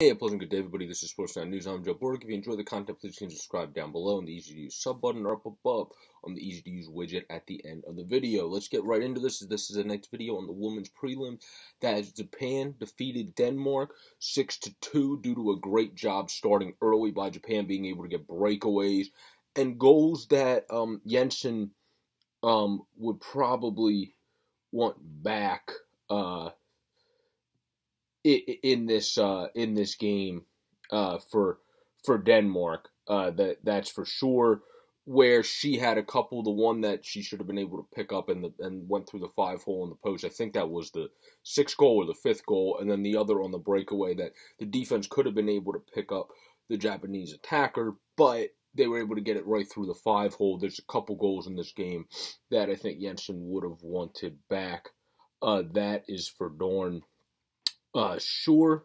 Hey, a pleasant good day, everybody. This is Sportsnet News. I'm Joe Borg. If you enjoy the content, please consider subscribe down below on the easy-to-use sub button or up above on the easy-to-use widget at the end of the video. Let's get right into this. This is the next video on the women's prelims. That is, Japan defeated Denmark 6-2 due to a great job starting early by Japan, being able to get breakaways and goals that Jensen would probably want back in this game for Denmark, that's for sure. Where she had a couple, the one that she should have been able to pick up and went through the 5-hole in the post. I think that was the 6th goal or the 5th goal, and then the other on the breakaway that the defense could have been able to pick up the Japanese attacker, but they were able to get it right through the 5-hole. There's a couple goals in this game that I think Jensen would have wanted back. That is for Dorn. Sure.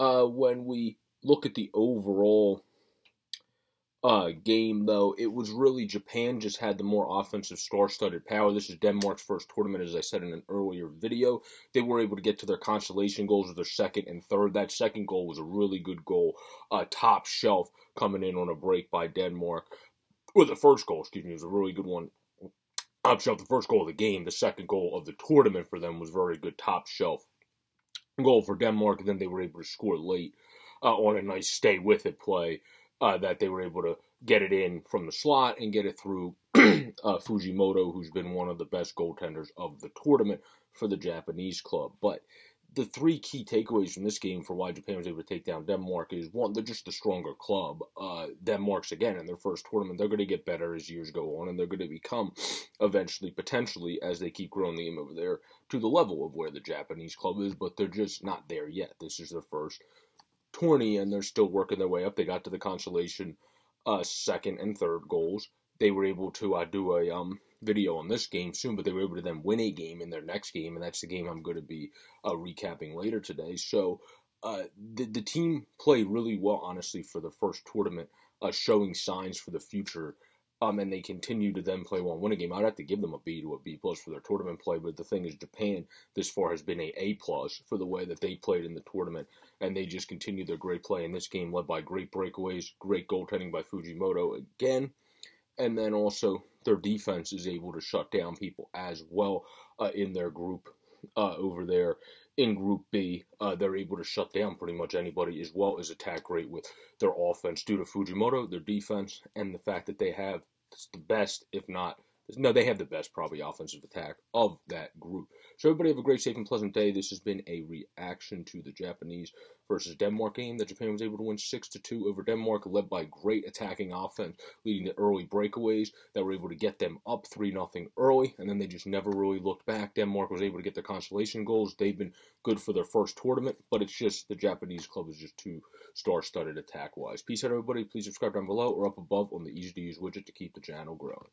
When we look at the overall game, though, it was really Japan just had the more offensive star-studded power. This is Denmark's first tournament, as I said in an earlier video. They were able to get to their consolation goals with their 2nd and 3rd. That 2nd goal was a really good goal, top shelf, coming in on a break by Denmark. Or the 1st goal, excuse me, was a really good one. Top shelf, the 1st goal of the game. The 2nd goal of the tournament for them was very good, top shelf goal for Denmark, and then they were able to score late on a nice stay-with-it play that they were able to get it in from the slot and get it through Fujimoto, who's been one of the best goaltenders of the tournament for the Japanese club. But the 3 key takeaways from this game for why Japan was able to take down Denmark is, 1, they're just the stronger club. Denmark's, again, in their first tournament, they're going to get better as years go on, and they're going to become, eventually, potentially, as they keep growing the game over there, to the level of where the Japanese club is, but they're just not there yet. This is their first tourney, and they're still working their way up. They got to the consolation 2nd and 3rd goals. They were able to do a video on this game soon, but they were able to then win a game in their next game, and that's the game I'm going to be recapping later today. So the team played really well, honestly, for the first tournament, showing signs for the future, and they continue to then play well and win a game. I'd have to give them a B to a B-plus for their tournament play, but the thing is, Japan this far has been a A-plus for the way that they played in the tournament, and they just continue their great play in this game, led by great breakaways, great goaltending by Fujimoto again. And then also their defense is able to shut down people as well in their group over there. In Group B, they're able to shut down pretty much anybody, as well as attack great with their offense due to Fujimoto, their defense, and the fact that they have the best, if not, no, they have the best probably offensive attack of that group. So everybody have a great, safe, and pleasant day. This has been a reaction to the Japanese versus Denmark game that Japan was able to win 6-2 over Denmark, led by great attacking offense, leading to early breakaways that were able to get them up 3-0 early, and then they just never really looked back. Denmark was able to get their consolation goals. They've been good for their first tournament, but it's just the Japanese club is just too star-studded attack-wise. Peace out, everybody. Please subscribe down below or up above on the easy-to-use widget to keep the channel growing.